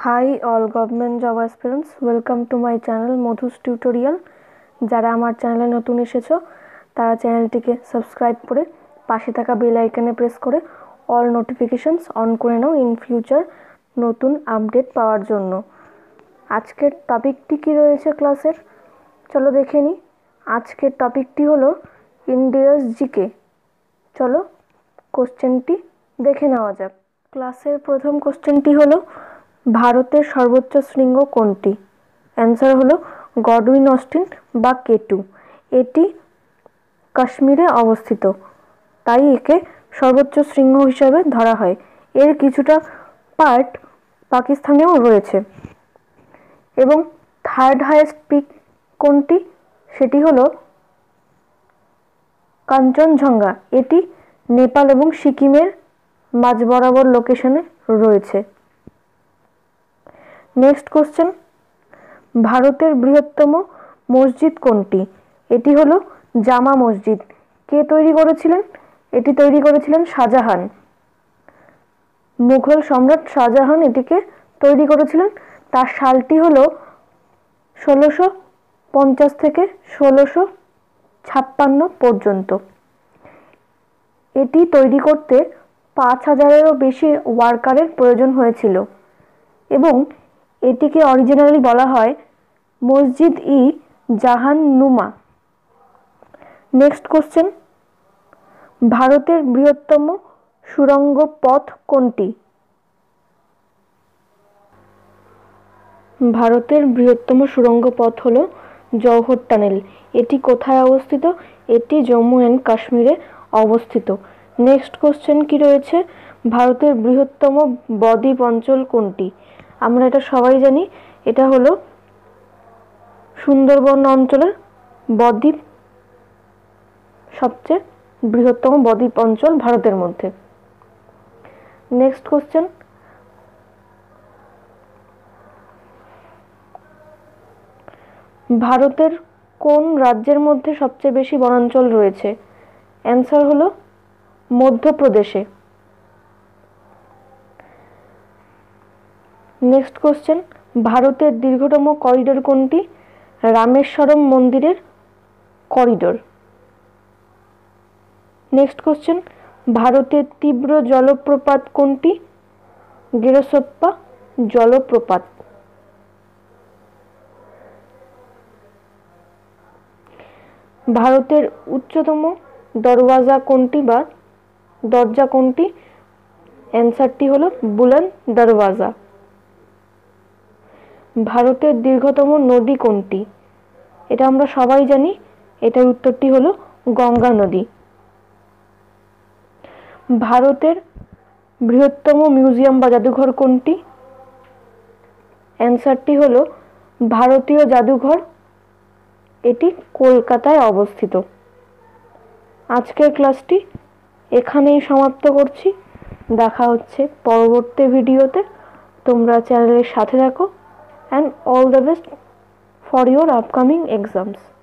High all government job aspirants welcome to my channel Madhu's tutorial. जरा आमार चैनले नतून एसेछो तारा चैनलटिके subscribe करे पाशे थाका बेल आइकने प्रेस करे अल नोटिफिकेशन्स अन करे नाओ इन फ्यूचर नतून आपडेट पावार जोन्नो। आजकेर टपिकटी कि रयेछे क्लासेर चलो देखे नि। आजकेर टपिकटी हलो इंडियास जिके। चलो कोश्चेनटी देखे नेওয়া যাক। क्लासेर प्रथम कोश्चेनटी हलो भारतेर सर्वोच्च श्रृंग कोनटी? आंसर हलो गडविन अस्टिन बा केटू। एटी काश्मीरे अवस्थित ताई एके सर्वोच्च श्रृंग हिसाबे धरा हय। एर किछुटा पार्ट पाकिस्तानेओ रयेछे। एबं थार्ड हाईएस्ट पिक कोनटी सेटी हलो कांचनजंगा। एटी नेपाल एबं सिक्किमेर माझ बराबर लोकेशने रयेछे। नेक्स्ट क्वेश्चन भारतेर बृहत्तम मस्जिद कोनटी? Eighty hello Jama Masjid. के तैरी करेछिलेन? एटी तैरी करेछिलेन शाहजाहान। मुघल सम्राट शाहजाहान एटीके तैरी करेछिलेन। तार सालटी हलो 1650 थेके 1656 पर्यन्त। एटी तैरी करते 5000 बेशी वार्कारेर प्रयोजन हयेछिलो एबं एटीके ओरिजिनली बला हय मस्जिद ई जाहान नुमा। नेक्स्ट क्वेश्चन भारतेर बृहत्तम सुरंग पथ कोनटी? भारतेर बृहत्तम सुरंग पथ हलो जौहर टनेल। एटी कोथाय अवस्थित? एटी जम्मू एंड काश्मीरे अवस्थित। नेक्स्ट क्वेश्चन कि रयेछे भारतेर बृहत्तम बद्वीप अंचल कोनटी? आमरा एटा सबाई जानी एटा हलो सुंदरबन अंचलेर बद्वीप सबचेये बृहत्तम बद्वीप अंचल भारतेर मध्य। नेक्स्ट क्वेश्चन भारतेर कोन राज्येर मध्य सबचेये बेशी वनांचल रयेछे? आंसर हलो मध्य प्रदेशे। नेक्स्ट क्वेश्चन भारतेर दीर्घतम करिडोर कोनटी? रामेश्वरम मंदिरेर करिडोर। नेक्स्ट क्वेश्चन भारतेर तीव्र जलप्रपात कोनटी? गेरसप्पा जलप्रपात। भारतेर उच्चतम दरवाजा कोनटी बा दरजा कोनटी? आंसरटी हलो बुलंद दरवाजा। भारतेर दीर्घतम नदी कोनटी? एटा आमरा सबाई जानी एटार उत्तरटी हलो गंगा नदी। भारतेर बृहत्तम मिउजियम बा जादुघर कोनटी? आंसरटी हलो भारतीय जादुघर। एटी कलकाताय अवस्थित। आजकेर क्लासटी एखानेई समाप्त करछि। देखा हच्छे परवर्ती भिडियोते। तोमरा चैनेलेर साथे थाको। And all the best for your upcoming exams.